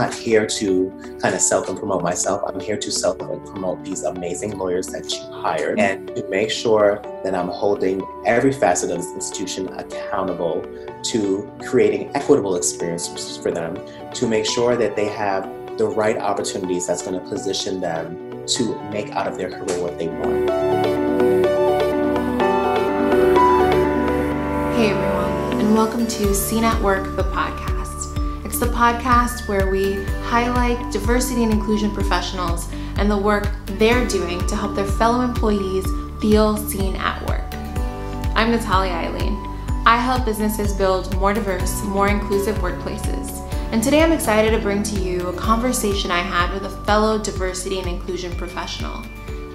not here to kind of self and promote myself. I'm here to self and promote these amazing lawyers that you hired and to make sure that I'm holding every facet of this institution accountable to creating equitable experiences for them, to make sure that they have the right opportunities that's going to position them to make out of their career what they want. Hey everyone, and welcome to Seen at Work, the podcast. It's the podcast where we highlight diversity and inclusion professionals and the work they're doing to help their fellow employees feel seen at work. I'm Natalia Eileen. I help businesses build more diverse, more inclusive workplaces. And today I'm excited to bring to you a conversation I had with a fellow diversity and inclusion professional,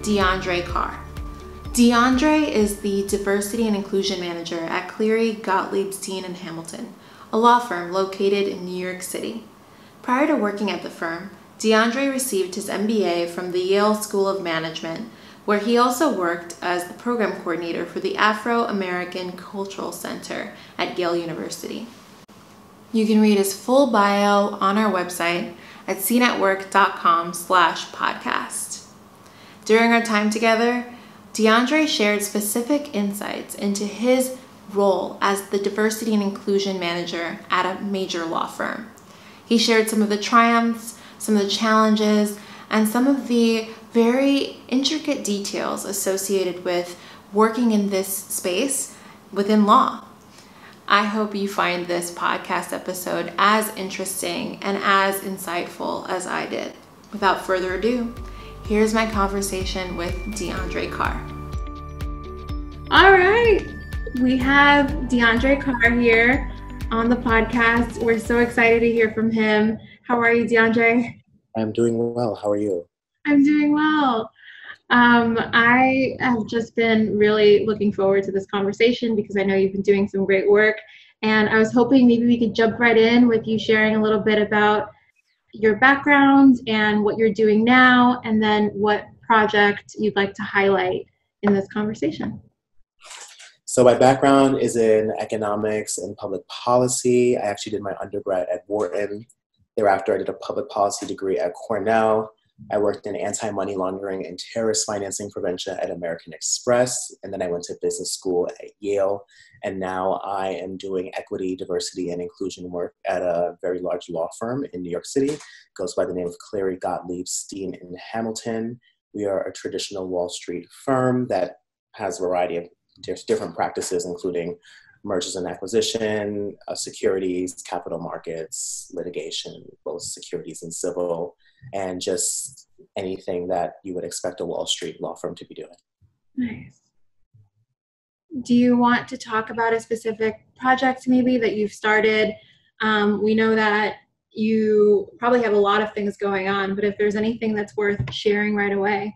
DeAndre Carr. DeAndre is the diversity and inclusion manager at Cleary, Gottlieb, Steen & Hamilton, a law firm located in New York City. Prior to working at the firm, DeAndre received his MBA from the Yale School of Management, where he also worked as the program coordinator for the Afro-American Cultural Center at Yale University. You can read his full bio on our website at seenatwork.com/podcast. During our time together, DeAndre shared specific insights into his role as the diversity and inclusion manager at a major law firm. He shared some of the triumphs, some of the challenges, and some of the very intricate details associated with working in this space within law. I hope you find this podcast episode as interesting and as insightful as I did. Without further ado, here's my conversation with DeAndre Carr. All right, we have DeAndre Carr here on the podcast. We're so excited to hear from him. How are you, DeAndre? I'm doing well. How are you? I'm doing well. I have just been really looking forward to this conversation because I know you've been doing some great work, and I was hoping maybe we could jump right in with you sharing a little bit about your background and what you're doing now, and then what project you'd like to highlight in this conversation. So my background is in economics and public policy. I actually did my undergrad at Wharton. Thereafter, I did a public policy degree at Cornell. I worked in anti-money laundering and terrorist financing prevention at American Express, and then I went to business school at Yale, and now I am doing equity, diversity, and inclusion work at a very large law firm in New York City. It goes by the name of Cleary, Gottlieb, Steen & Hamilton. We are a traditional Wall Street firm that has a variety of different practices, including mergers and acquisition, securities, capital markets, litigation, both securities and civil, and just anything that you would expect a Wall Street law firm to be doing. Nice. Do you want to talk about a specific project maybe that you've started? We know that you probably have a lot of things going on, but if there's anything that's worth sharing right away.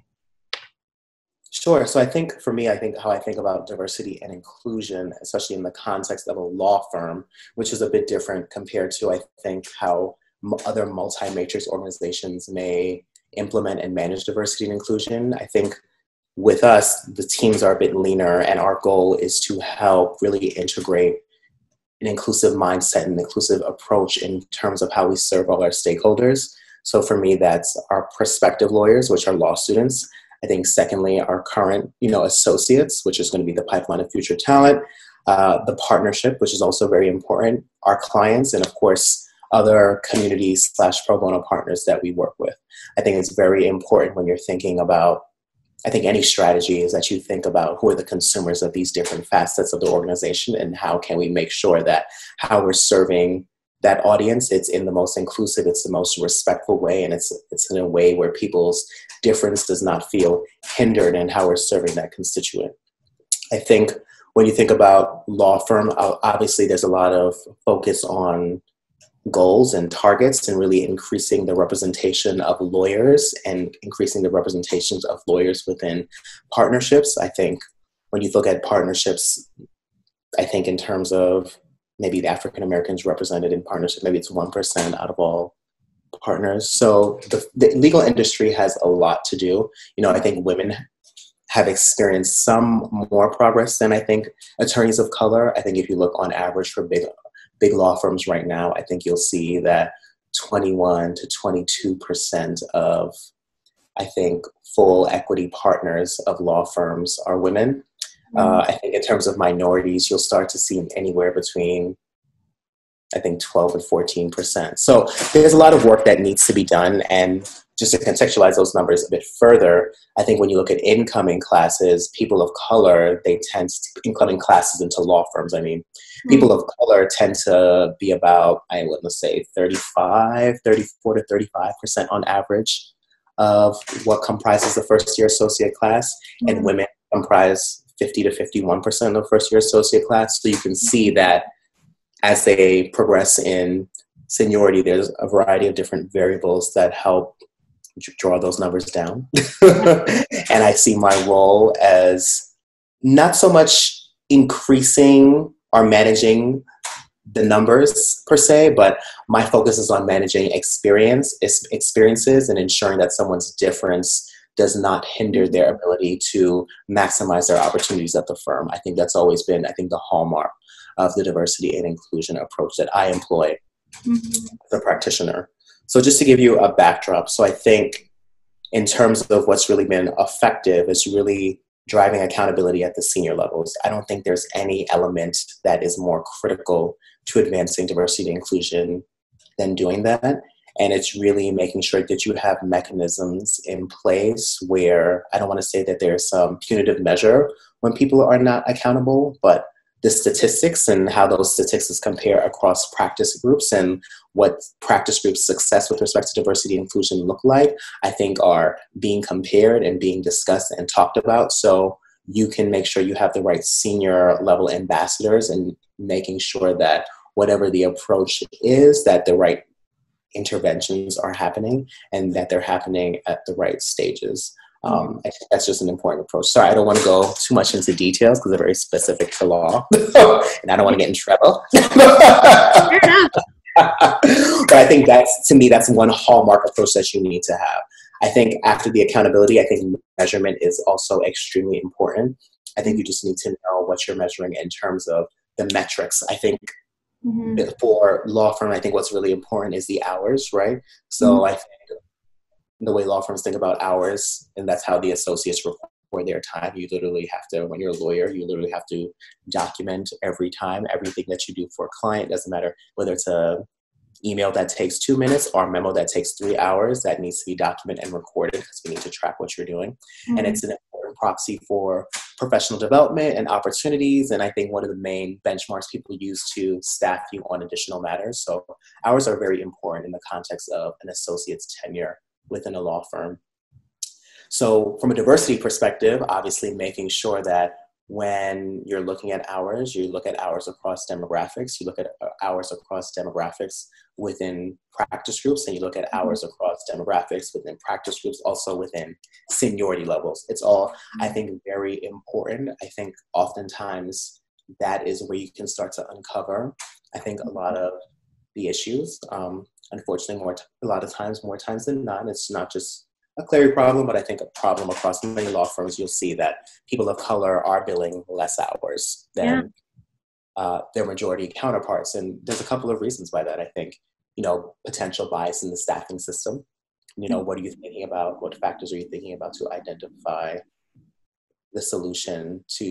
Sure. So I think for me, how I think about diversity and inclusion, especially in the context of a law firm, which is a bit different compared to, I think, how other multi-matrix organizations may implement and manage diversity and inclusion. I think with us, the teams are a bit leaner, and our goal is to help really integrate an inclusive mindset and inclusive approach in terms of how we serve all our stakeholders. So for me, that's our prospective lawyers, which are law students. I think secondly, our current, associates, which is going to be the pipeline of future talent, the partnership, which is also very important, our clients, and of course, other communities / pro bono partners that we work with. I think it's very important when you're thinking about, I think any strategy is that you think about who are the consumers of these different facets of the organization and how can we make sure that how we're serving that audience, it's in the most inclusive, it's the most respectful way, and it's in a way where people's difference does not feel hindered in how we're serving that constituent. I think when you think about law firm, obviously there's a lot of focus on goals and targets and really increasing the representation of lawyers and increasing the representations of lawyers within partnerships. I think when you look at partnerships, I think in terms of maybe the African Americans represented in partnership, maybe it's 1% out of all partners. So the legal industry has a lot to do. I think women have experienced some more progress than I think attorneys of color. I think if you look on average for big law firms right now, I think you'll see that 21 to 22% of, I think, full equity partners of law firms are women. I think in terms of minorities, you'll start to see anywhere between, I think, 12 and 14%. So there's a lot of work that needs to be done. And just to contextualize those numbers a bit further, I think when you look at incoming classes, people of color, they tend to, incoming classes into law firms, I mean, people of color tend to be about, I wouldn't say 34 to 35% on average of what comprises the first year associate class, and women comprise 50 to 51% of first year associate class. So you can see that as they progress in seniority, there's a variety of different variables that help draw those numbers down. And I see my role as not so much increasing or managing the numbers per se, but my focus is on managing experiences and ensuring that someone's difference does not hinder their ability to maximize their opportunities at the firm. I think that's always been, I think, the hallmark of the diversity and inclusion approach that I employ as a practitioner. So just to give you a backdrop, so I think in terms of what's really been effective is really driving accountability at the senior levels. I don't think there's any element that is more critical to advancing diversity and inclusion than doing that. And it's really making sure that you have mechanisms in place where, I don't want to say that there's some punitive measure when people are not accountable, but the statistics and how those statistics compare across practice groups and what practice groups' success with respect to diversity and inclusion look like, I think are being compared and being discussed and talked about. So you can make sure you have the right senior level ambassadors and making sure that whatever the approach is, that the right interventions are happening and that they're happening at the right stages. I think that's just an important approach. Sorry, I don't want to go too much into details because they're very specific to law, and I don't want to get in trouble. Fair enough. But I think that's, to me, that's one hallmark approach that you need to have. I think after the accountability, I think measurement is also extremely important. I think you just need to know what you're measuring in terms of the metrics. I think for law firm, I think what's really important is the hours, right? So I think the way law firms think about hours, and that's how the associates record their time. You literally have to, when you're a lawyer, you literally have to document every time, everything that you do for a client. Doesn't matter whether it's an email that takes 2 minutes or a memo that takes 3 hours, that needs to be documented and recorded because we need to track what you're doing. And it's an important proxy for professional development and opportunities. And I think one of the main benchmarks people use to staff you on additional matters. So hours are very important in the context of an associate's tenure within a law firm. So from a diversity perspective, obviously making sure that when you're looking at hours, you look at hours across demographics, you look at hours across demographics within practice groups, and you look at hours across demographics within practice groups, also within seniority levels. It's all, I think, very important. I think oftentimes that is where you can start to uncover, I think, a lot of the issues. Unfortunately, a lot of times, more times than not, it's not just a Cleary problem, but I think a problem across many law firms. You'll see that people of color are billing less hours than their majority counterparts. And there's a couple of reasons why that, I think. You know, potential bias in the staffing system. You know, what are you thinking about? What factors are you thinking about to identify the solution to,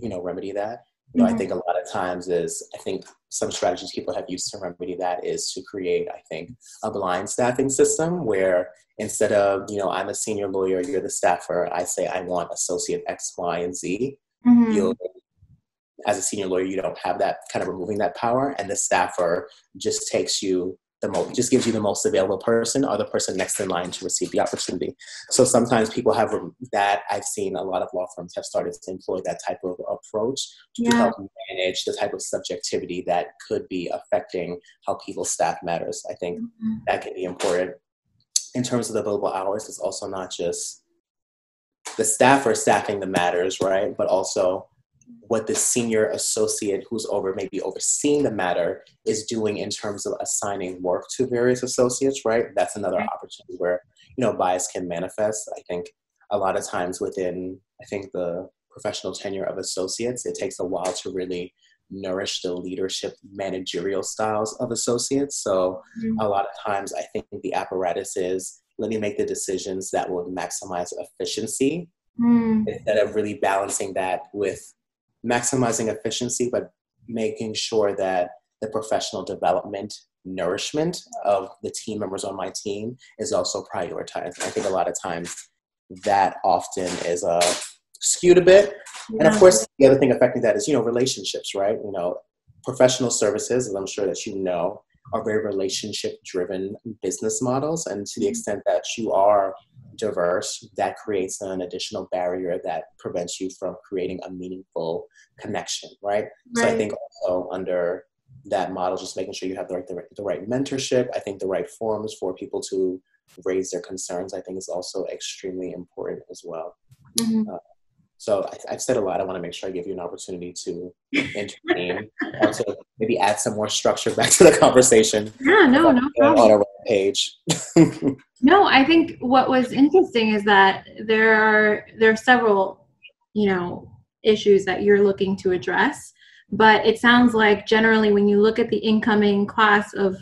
you know, remedy that? You know, I think a lot of times is, I think some strategies people have used to remedy that is to create, I think, a blind staffing system where instead of, you know, I'm a senior lawyer, you're the staffer, I say I want associate X, Y, and Z. You'll, as a senior lawyer, you don't have that, kind of removing that power, and the staffer just takes you the most, just gives you the most available person or the person next in line to receive the opportunity. So sometimes people have that. I've seen a lot of law firms have started to employ that type of approach to help manage the type of subjectivity that could be affecting how people staff matters. I think that can be important. In terms of the billable hours, it's also not just the staffer staffing the matters, right? But also what the senior associate who's overseeing the matter is doing in terms of assigning work to various associates, right? That's another opportunity where, you know, bias can manifest. I think a lot of times within, I think, the professional tenure of associates, it takes a while to really nourish the leadership managerial styles of associates. So a lot of times I think the apparatus is, let me make the decisions that will maximize efficiency instead of really balancing that with maximizing efficiency, but making sure that the professional development nourishment of the team members on my team is also prioritized. I think a lot of times that often is skewed a bit. Yeah. And of course, the other thing affecting that is, relationships, right? Professional services, as I'm sure that you know, are very relationship-driven business models. And to the extent that you are diverse, that creates an additional barrier that prevents you from creating a meaningful connection, right? So I think also under that model, just making sure you have the right mentorship, I think the right forums for people to raise their concerns, I think is also extremely important as well. So I've said a lot. I want to make sure I give you an opportunity to intervene. Also, maybe add some more structure back to the conversation. Yeah, no problem. On our page. No, I think what was interesting is that there are several, issues that you're looking to address. But it sounds like generally, when you look at the incoming class of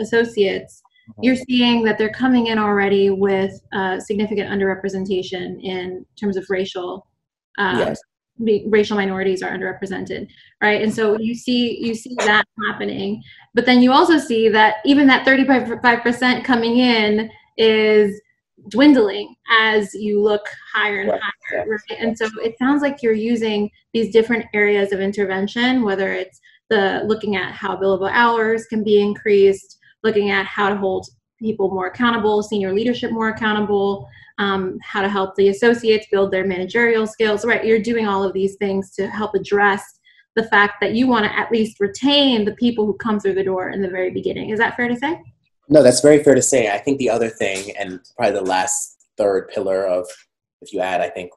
associates, you're seeing that they're coming in already with significant underrepresentation in terms of racial, racial minorities are underrepresented, right? And so you see that happening, but then you also see that even that 35% coming in is dwindling as you look higher and higher, right? And so it sounds like you're using these different areas of intervention, whether it's looking at how billable hours can be increased, looking at how to hold people more accountable, senior leadership more accountable, how to help the associates build their managerial skills, right? You're doing all of these things to help address the fact that you want to at least retain the people who come through the door in the very beginning. Is that fair to say? No, that's very fair to say. I think the other thing, and probably the last third pillar of, if you add, I think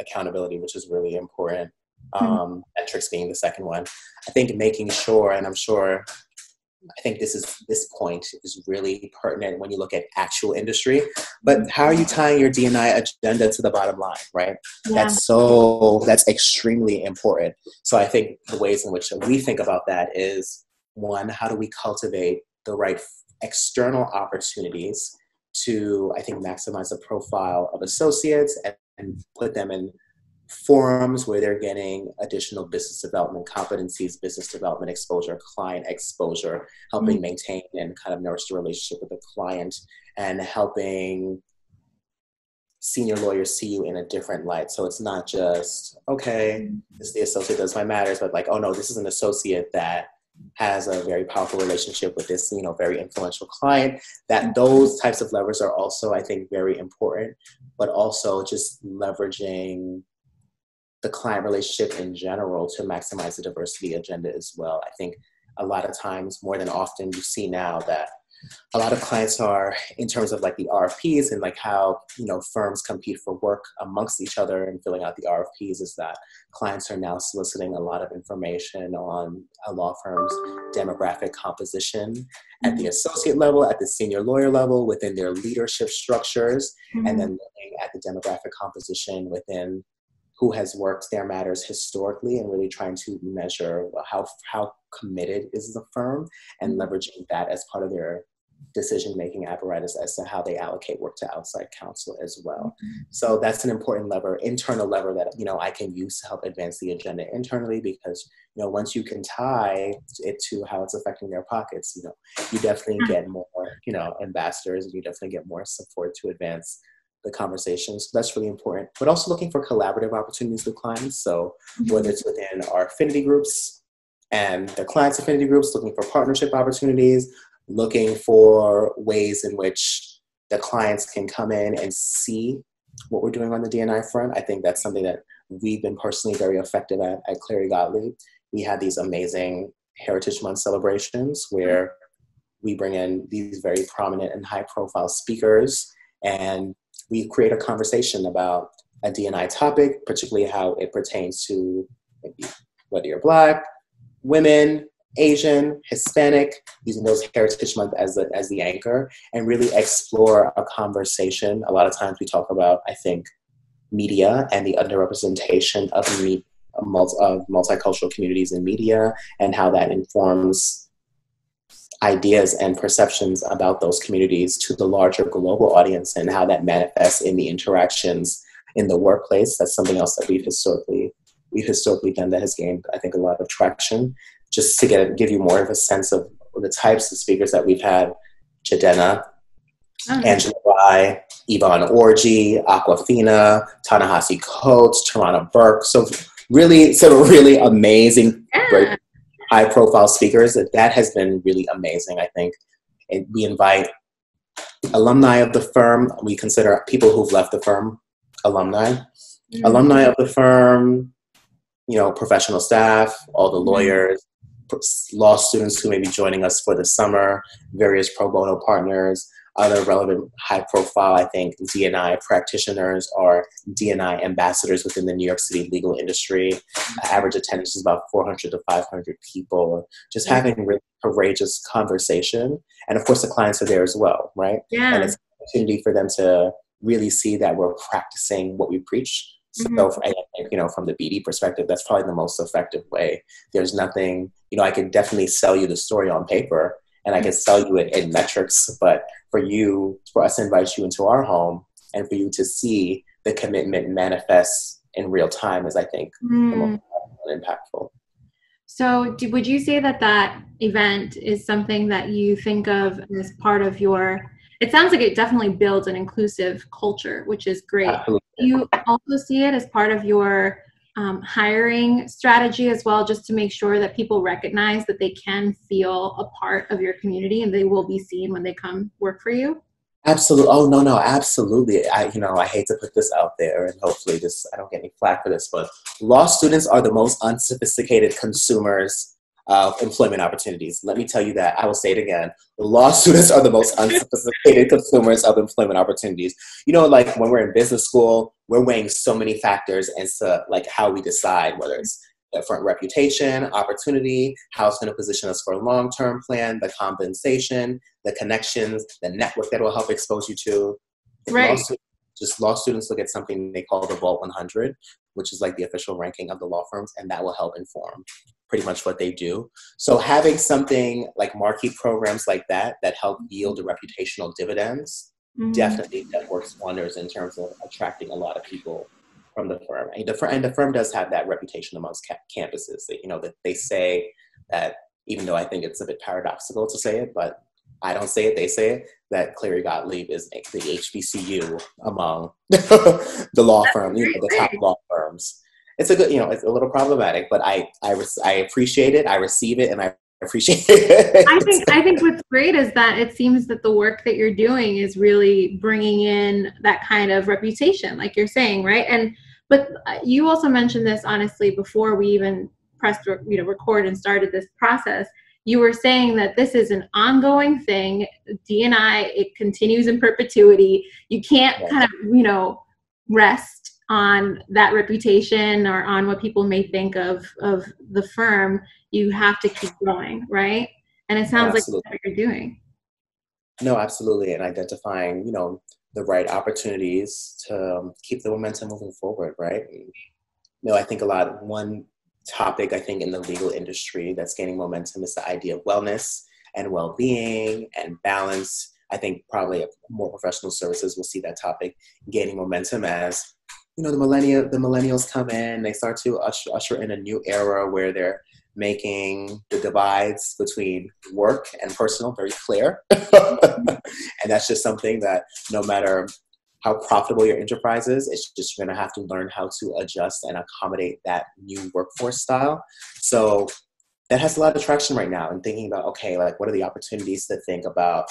accountability, which is really important, metrics being the second one. I think making sure, and I think this point is really pertinent when you look at actual industry, but how are you tying your D&I agenda to the bottom line, right? Yeah. That's extremely important. So I think the ways in which we think about that is, one, how do we cultivate the right external opportunities to, I think, maximize the profile of associates and put them in forums where they're getting additional business development competencies, business development exposure, client exposure, helping maintain and kind of nourish the relationship with the client, and helping senior lawyers see you in a different light. So it's not just, okay, this is the associate that does my matters, but like, oh no, this is an associate that has a very powerful relationship with this, very influential client. That those types of levers are also, I think, very important, but also just leveraging the client relationship in general to maximize the diversity agenda as well. I think a lot of times, more than often, you see now that a lot of clients are, in terms of like the RFPs and like how, firms compete for work amongst each other and filling out the RFPs, is that clients are now soliciting a lot of information on a law firm's demographic composition at the associate level, at the senior lawyer level, within their leadership structures, and then looking at the demographic composition within who has worked their matters historically, and really trying to measure how committed is the firm, and leveraging that as part of their decision-making apparatus as to how they allocate work to outside counsel as well. So that's an important lever, internal lever that, I can use to help advance the agenda internally, because, once you can tie it to how it's affecting their pockets, you definitely get more, ambassadors, and you definitely get more support to advance the conversations. So that's really important. But also looking for collaborative opportunities with clients. So whether it's within our affinity groups and the clients' affinity groups, looking for partnership opportunities, looking for ways in which the clients can come in and see what we're doing on the D&I front. I think that's something that we've been personally very effective at Cleary Gottlieb. We had these amazing Heritage Month celebrations where we bring in these very prominent and high-profile speakers, and we create a conversation about a D&I topic, particularly how it pertains to maybe whether you're Black, women, Asian, Hispanic, using those Heritage Month as the anchor, and really explore a conversation. A lot of times we talk about, I think, media and the underrepresentation of multicultural communities in media and how that informs ideas and perceptions about those communities to the larger global audience and how that manifests in the interactions in the workplace. That's something else that we've historically done that has gained, I think, a lot of traction. Just to give you more of a sense of the types of speakers that we've had: Jadena, Angela Rye, Yvonne Orji, Awkwafina, Ta-Nehisi Coates, Tarana Burke. So really, really amazing, great, high-profile speakers. That has been really amazing, I think. And we invite alumni of the firm. We consider people who've left the firm alumni. Mm-hmm. Alumni of the firm, you know, professional staff, all the lawyers, law students who may be joining us for the summer, various pro bono partners, other relevant high-profile, I think, D&I practitioners or D&I ambassadors within the New York City legal industry. Average attendance is about 400 to 500 people. Just having really courageous conversation. And, of course, the clients are there as well, right? Yeah. And it's an opportunity for them to really see that we're practicing what we preach. So, you know, from the BD perspective, that's probably the most effective way. There's nothing, you know, I can definitely sell you the story on paper, and I can sell you it in metrics, but for you, for us to invite you into our home and for you to see the commitment manifest in real time is, I think, the most impactful. So would you say that that event is something that you think of as part of your, it sounds like it definitely builds an inclusive culture, which is great. Absolutely. You also see it as part of your hiring strategy as well, just to make sure that people recognize that they can feel a part of your community and they will be seen when they come work for you? Absolutely. Oh, no, absolutely. You know, I hate to put this out there and hopefully this, I don't get any flack for this, but law students are the most unsophisticated consumers of employment opportunities. Let me tell you that. I will say it again. Law students are the most unsophisticated consumers of employment opportunities. You know, like when we're in business school, we're weighing so many factors as to like how we decide whether it's the front reputation, opportunity, how it's going to position us for a long-term plan, the compensation, the connections, the network that will help expose you to. Right. Just law students look at something they call the Vault 100, which is like the official ranking of the law firms, and that will help inform pretty much what they do. So having something like marquee programs like that that help yield reputational dividends, definitely that works wonders in terms of attracting a lot of people from the firm. And the firm does have that reputation amongst campuses that, you know, that they say that, even though I think it's a bit paradoxical to say it, but I don't say it, they say it, that Cleary Gottlieb is the HBCU among the law firm, you know, the top law firms. It's a good, you know, it's a little problematic, but I appreciate it, I receive it, and I appreciate it. I think what's great is that it seems that the work that you're doing is really bringing in that kind of reputation, like you're saying, right? And but you also mentioned this, honestly, before we even pressed, you know, record and started this process. You were saying that this is an ongoing thing. D&I, it continues in perpetuity. You can't kind of, you know, rest on that reputation or on what people may think of the firm. You have to keep going, right? And it sounds like that's what you're doing. No, absolutely. And identifying, you know, the right opportunities to keep the momentum moving forward, right? And, you know, I think one topic, I think, in the legal industry that's gaining momentum is the idea of wellness and well-being and balance. I think probably more professional services will see that topic gaining momentum as, you know, the millennials come in, they start to usher in a new era where they're making the divides between work and personal very clear. And that's just something that no matter how profitable your enterprise is, it's just you're gonna have to learn how to adjust and accommodate that new workforce style. So that has a lot of traction right now, and thinking about, okay, like what are the opportunities to think about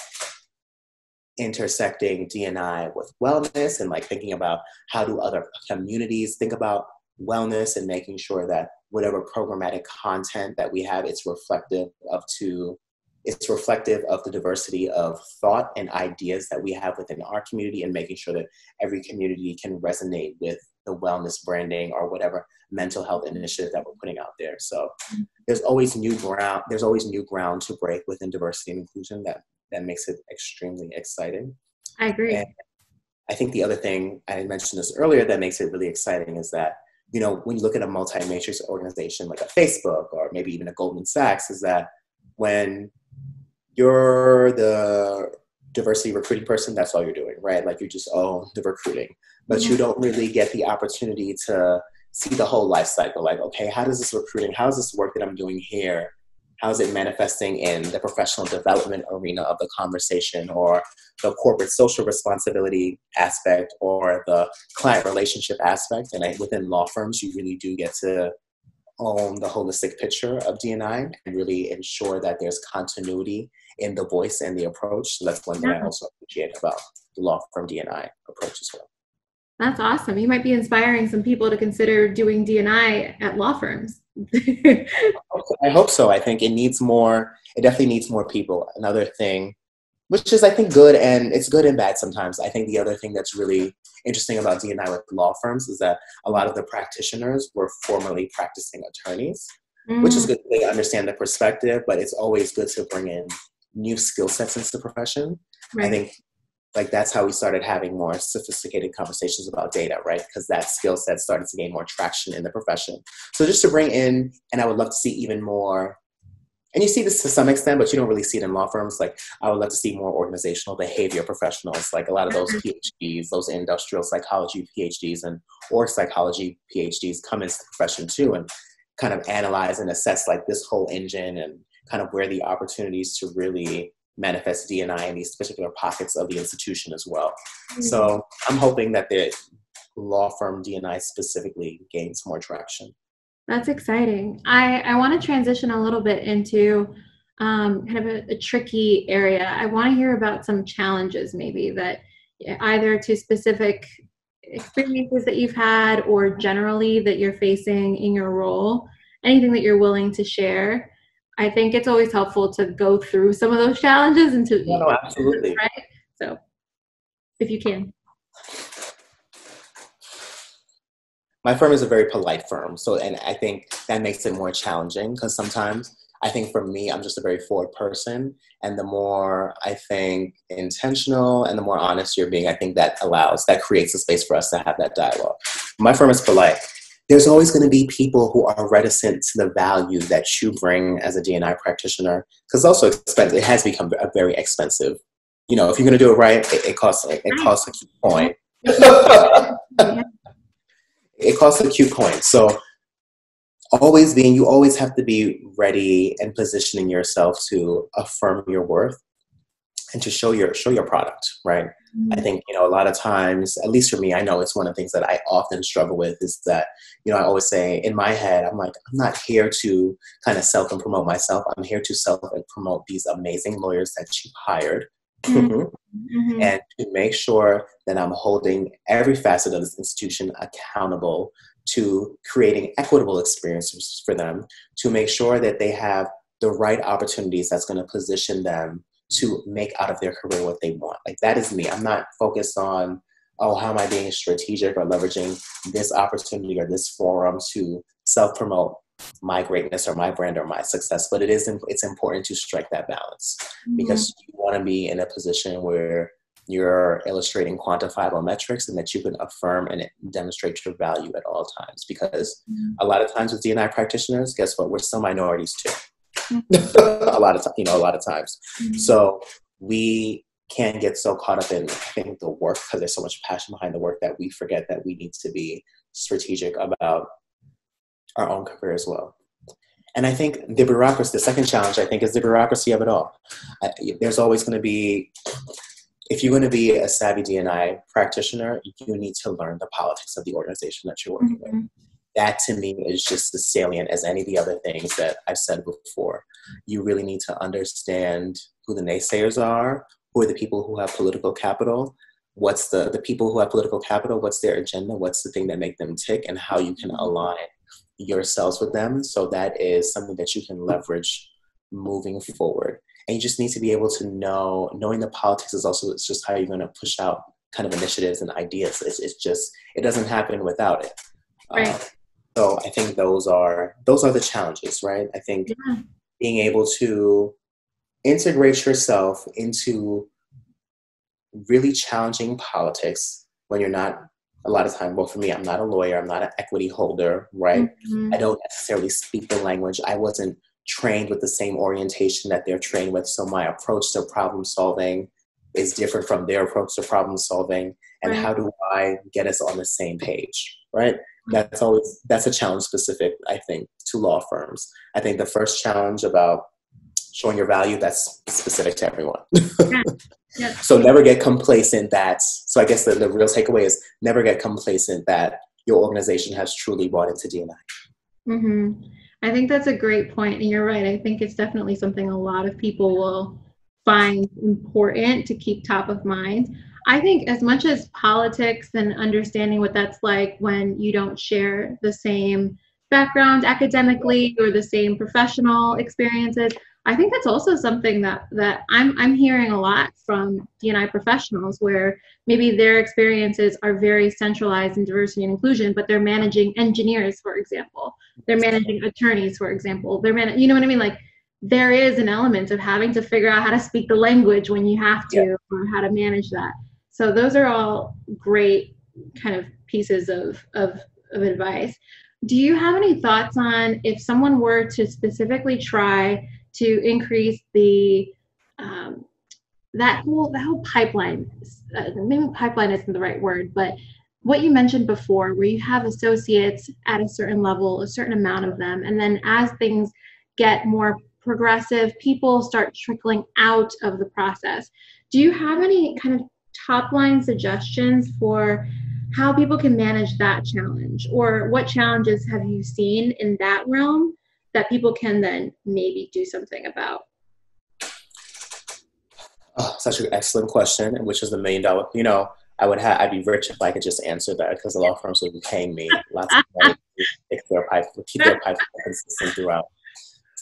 intersecting D&I with wellness, and like thinking about how do other communities think about wellness and making sure that whatever programmatic content that we have, it's reflective of the diversity of thought and ideas that we have within our community, and making sure that every community can resonate with the wellness branding or whatever mental health initiative that we're putting out there. So there's always new ground to break within diversity and inclusion that makes it extremely exciting. I agree. And I think the other thing, I mentioned this earlier, that makes it really exciting is that you know, when you look at a multi-matrix organization like a Facebook or maybe even a Goldman Sachs, is that when you're the diversity recruiting person, that's all you're doing, right? Like you just own the recruiting, but you don't really get the opportunity to see the whole life cycle. Like, okay, how does this recruiting, how is this work that I'm doing here, how is it manifesting in the professional development arena of the conversation, or the corporate social responsibility aspect, or the client relationship aspect? And within law firms, you really do get to own the holistic picture of D&I and really ensure that there's continuity in the voice and the approach. So that's one thing I also appreciate about the law firm D&I approach as well. That's awesome. You might be inspiring some people to consider doing D&I at law firms. I hope so. I think it definitely needs more people. Another thing, which is I think good, and it's good and bad sometimes. I think the other thing that's really interesting about D&I with law firms is that a lot of the practitioners were formerly practicing attorneys, which is good to understand the perspective, but it's always good to bring in new skill sets into the profession. Right. I think like that's how we started having more sophisticated conversations about data, right? Because that skill set started to gain more traction in the profession. So just to bring in, and I would love to see even more, and you see this to some extent, but you don't really see it in law firms. Like I would love to see more organizational behavior professionals, like a lot of those PhDs, those industrial psychology PhDs or psychology PhDs come into the profession too, and kind of analyze and assess like this whole engine and kind of where the opportunities to really manifest D&I in these particular pockets of the institution as well. So I'm hoping that the law firm D&I specifically gains more traction. That's exciting. I want to transition a little bit into kind of a tricky area. I want to hear about some challenges maybe that either to specific experiences that you've had or generally that you're facing in your role, anything that you're willing to share. I think it's always helpful to go through some of those challenges and to absolutely, right? So if you can. My firm is a very polite firm. So, and I think that makes it more challenging because sometimes I think for me, I'm just a very forward person. And the more I think intentional and the more honest you're being, I think that creates a space for us to have that dialogue. My firm is polite. There's always going to be people who are reticent to the value that you bring as a D&I practitioner, because also expensive. It has become a very expensive. You know, if you're going to do it right, it costs a cute coin. It costs a cute coin. So you always have to be ready and positioning yourself to affirm your worth and to show your product, right? I think, you know, a lot of times, at least for me, I know it's one of the things that I often struggle with is that, you know, I always say in my head, I'm like, I'm not here to kind of self and promote myself. I'm here to self and promote these amazing lawyers that you hired. And to make sure that I'm holding every facet of this institution accountable to creating equitable experiences for them, to make sure that they have the right opportunities that's going to position them to make out of their career what they want. Like that is me. I'm not focused on, oh, how am I being strategic or leveraging this opportunity or this forum to self-promote my greatness or my brand or my success. But it's important to strike that balance because you want to be in a position where you're illustrating quantifiable metrics and that you can affirm and demonstrate your value at all times. Because a lot of times with D&I practitioners, guess what? We're still minorities too. a lot of times. So we can get so caught up in the work because there's so much passion behind the work that we forget that we need to be strategic about our own career as well. And I think the second challenge I think is the bureaucracy of it all. There's always going to be, if you're going to be a savvy D&I practitioner, you need to learn the politics of the organization that you're working with. That to me is just as salient as any of the other things that I've said before. You really need to understand who the naysayers are, who are the people who have political capital, what's the people who have political capital, what's their agenda, what's the thing that make them tick, and how you can align yourselves with them. So that is something that you can leverage moving forward. And you just need to be able to knowing the politics is also, it's just how you're going to push out kind of initiatives and ideas. It doesn't happen without it. Right. So I think those are the challenges, right? I think being able to integrate yourself into really challenging politics when you're not a lot of time, well, for me, I'm not a lawyer. I'm not an equity holder, right? Mm-hmm. I don't necessarily speak the language. I wasn't trained with the same orientation that they're trained with. So my approach to problem solving is different from their approach to problem solving. And how do I get us on the same page, right? That's a challenge specific, I think, to law firms. I think the first challenge about showing your value, that's specific to everyone. Yeah. So never get complacent that, so I guess the real takeaway is never get complacent that your organization has truly bought into D&I. Mm-hmm. I think that's a great point, and you're right. I think it's definitely something a lot of people will find important to keep top of mind. I think as much as politics and understanding what that's like when you don't share the same background academically or the same professional experiences, I think that's also something that I'm hearing a lot from D&I professionals, where maybe their experiences are very centralized in diversity and inclusion, but they're managing engineers, for example. They're managing attorneys, for example. They're you know what I mean? Like, there is an element of having to figure out how to speak the language when you have to, or how to manage that. So those are all great kind of pieces of advice. Do you have any thoughts on if someone were to specifically try to increase the that whole pipeline? Maybe pipeline isn't the right word, but what you mentioned before, where you have associates at a certain level, a certain amount of them, and then as things get more progressive, people start trickling out of the process. Do you have any kind of top line suggestions for how people can manage that challenge, or what challenges have you seen in that realm that people can then maybe do something about? Oh, such an excellent question, which is $1 million. You know, I'd be rich if I could just answer that, because the law firms would be paying me lots of money to keep their pipeline consistent throughout.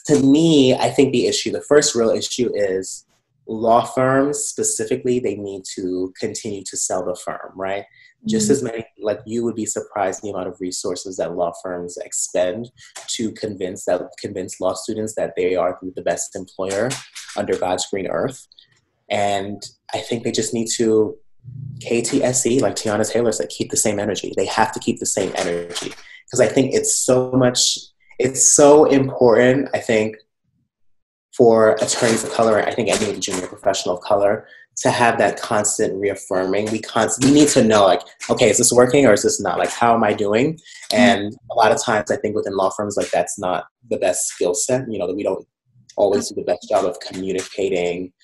To me, I think the first real issue is law firms specifically, they need to continue to sell the firm, right? Just as many, like, you would be surprised the amount of resources that law firms expend to convince law students that they are the best employer under God's green earth. And I think they just need to, KTSE, like Tiana Taylor said, keep the same energy. They have to keep the same energy, because I think it's so important, I think, for attorneys of color, and I think any junior professional of color, to have that constant reaffirming. We need to know, like, okay, is this working or is this not? Like, how am I doing? And a lot of times I think within law firms, like, that's not the best skill set. You know, that we don't always do the best job of communicating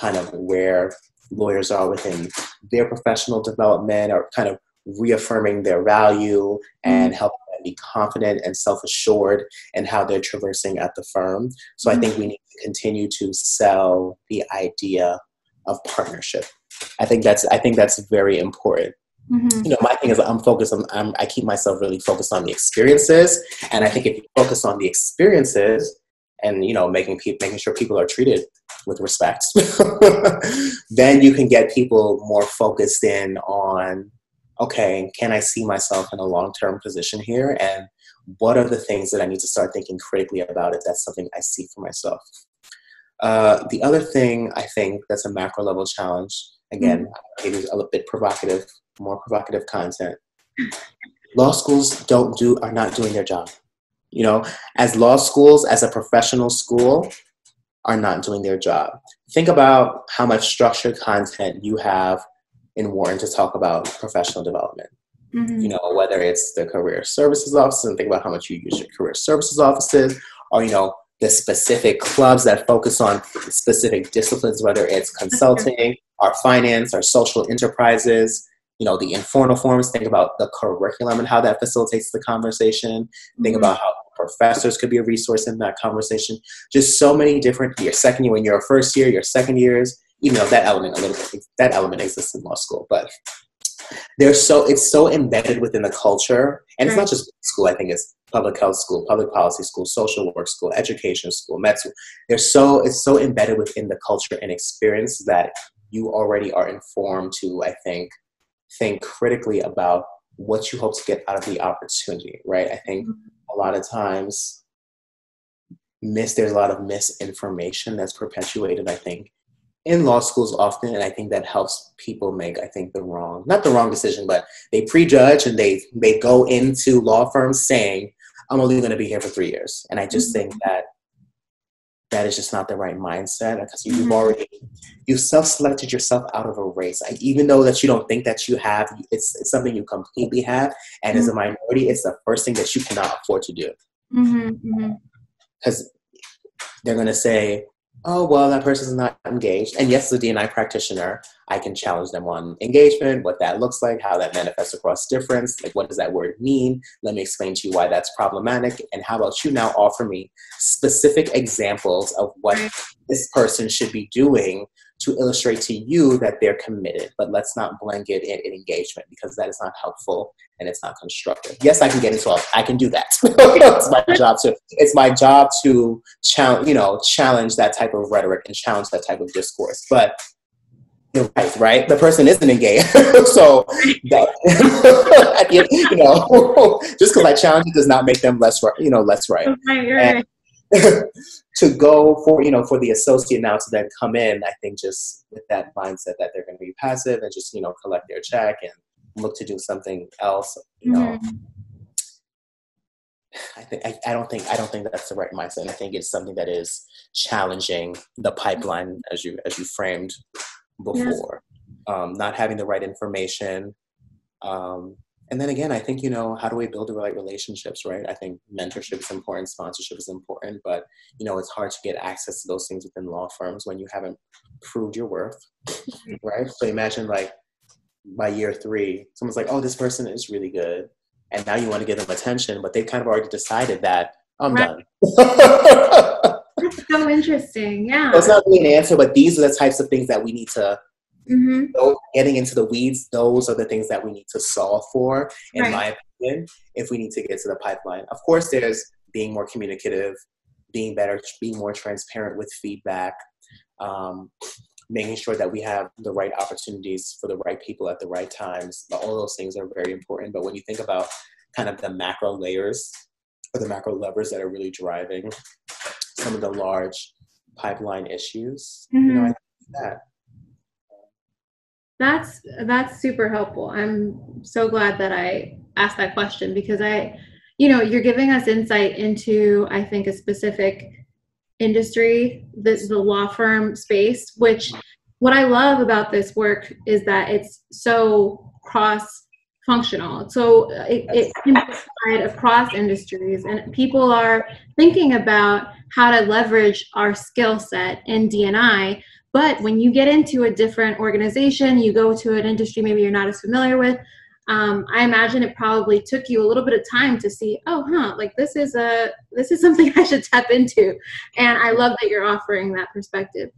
kind of where lawyers are within their professional development, or kind of reaffirming their value and helping them be confident and self-assured in how they're traversing at the firm. So I think we need to continue to sell the idea of partnership. I think that's very important. You know, my thing is I keep myself really focused on the experiences, and I think if you focus on the experiences and, you know, making sure people are treated with respect, then you can get people more focused in on, okay, can I see myself in a long-term position here? And what are the things that I need to start thinking critically about if that's something I see for myself? The other thing I think that's a macro level challenge, again, maybe a little bit provocative, more provocative content. Law schools are not doing their job. You know, as law schools, as a professional school, are not doing their job. Think about how much structured content you have in Wharton to talk about professional development. You know, whether it's the career services office, and think about how much you use your career services offices, or, you know, the specific clubs that focus on specific disciplines, whether it's consulting or finance or social enterprises, you know, the informal forums. Think about the curriculum and how that facilitates the conversation. Think about how professors could be a resource in that conversation. Just so many different, your first year, your second years, even though that element exists in law school, but it's so embedded within the culture. And it's not just school. I think it's public health school, public policy school, social work school, education school, med school. It's so embedded within the culture and experience that you already are informed to, I think critically about what you hope to get out of the opportunity, right? I think a lot of times there's a lot of misinformation that's perpetuated, I think, in law schools often, and I think that helps people make, I think, the wrong, not the wrong decision, but they prejudge and they go into law firms saying, I'm only going to be here for 3 years. And I just think that is just not the right mindset, because you've self-selected yourself out of a race. Like, even though that you don't think that you have, it's something you completely have. And as a minority, it's the first thing that you cannot afford to do. Because they're going to say, oh, well, that person's not engaged. And yes, as a D&I practitioner, I can challenge them on engagement, what that looks like, how that manifests across difference, like what does that word mean? Let me explain to you why that's problematic. And how about you now offer me specific examples of what this person should be doing to illustrate to you that they're committed, but let's not blanket it in engagement, because that is not helpful and it's not constructive. Yes, I can get into all, I can do that. It's my job to challenge that type of rhetoric and challenge that type of discourse. But you're right? The person isn't engaged. So, that, just because I challenge it does not make them less right. Right. To go for the associate now to then come in, I think just with that mindset that they're going to be passive and just, collect their check and look to do something else, I don't think that's the right mindset. And I think it's something that is challenging the pipeline as you framed before, not having the right information. And then again, I think, how do we build the right relationships, right? I think mentorship is important, sponsorship is important, but, it's hard to get access to those things within law firms when you haven't proved your worth, right? So imagine, like, by year 3, someone's like, oh, this person is really good. And now you want to give them attention, but they've kind of already decided that I'm done. That's so interesting, yeah. That's not really an answer, but these are the types of things that we need to, getting into the weeds, those are the things that we need to solve for, in my opinion, if we need to get to the pipeline. Of course, there's being more communicative, being better, being more transparent with feedback, making sure that we have the right opportunities for the right people at the right times. All those things are very important. But when you think about kind of the macro layers or the macro levers that are really driving some of the large pipeline issues, I think that. That's super helpful. I'm so glad that I asked that question, because you're giving us insight into, I think, a specific industry, the law firm space, which what I love about this work is that it's so cross-functional. So it can apply across industries, and people are thinking about how to leverage our skill set in D&I. But when you get into a different organization, you go to an industry maybe you're not as familiar with, I imagine it probably took you a little bit of time to see, this is something I should tap into. And I love that you're offering that perspective.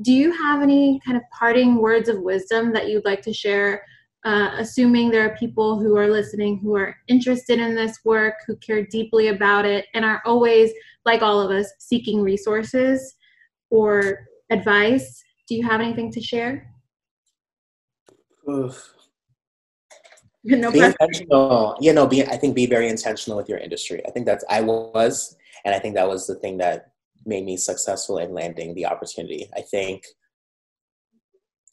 Do you have any kind of parting words of wisdom that you'd like to share, assuming there are people who are listening who are interested in this work, who care deeply about it, and are always, like all of us, seeking resources or advice? Do you have anything to share? No, be intentional. Be very intentional with your industry. I think I think that was the thing that made me successful in landing the opportunity. I think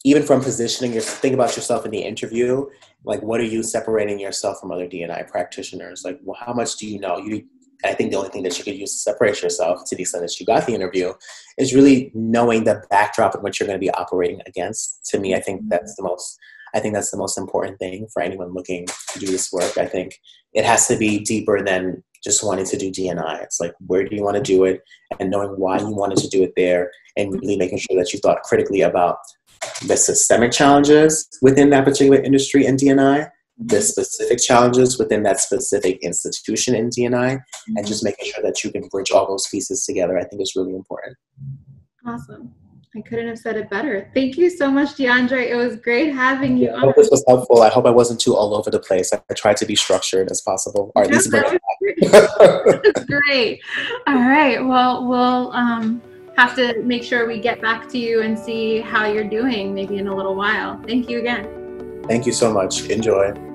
even from positioning, think about yourself in the interview. Like, what are you separating yourself from other D&I practitioners? Like, well, how much do you know? I think the only thing that you could use to separate yourself, to the extent that you got the interview, is really knowing the backdrop of what you're going to be operating against. To me, I think that's the most important thing for anyone looking to do this work. I think it has to be deeper than just wanting to do D&I. It's like, where do you want to do it, and knowing why you wanted to do it there, and really making sure that you thought critically about the systemic challenges within that particular industry in D&I, the specific challenges within that specific institution in D&I, and just making sure that you can bridge all those pieces together, I think, is really important. Awesome. I couldn't have said it better. Thank you so much, DeAndre. It was great having you. I hope this was helpful. I hope I wasn't too all over the place. I tried to be structured as possible, or at least that's great. All right. Well, we'll have to make sure we get back to you and see how you're doing maybe in a little while. Thank you again. Thank you so much. Enjoy.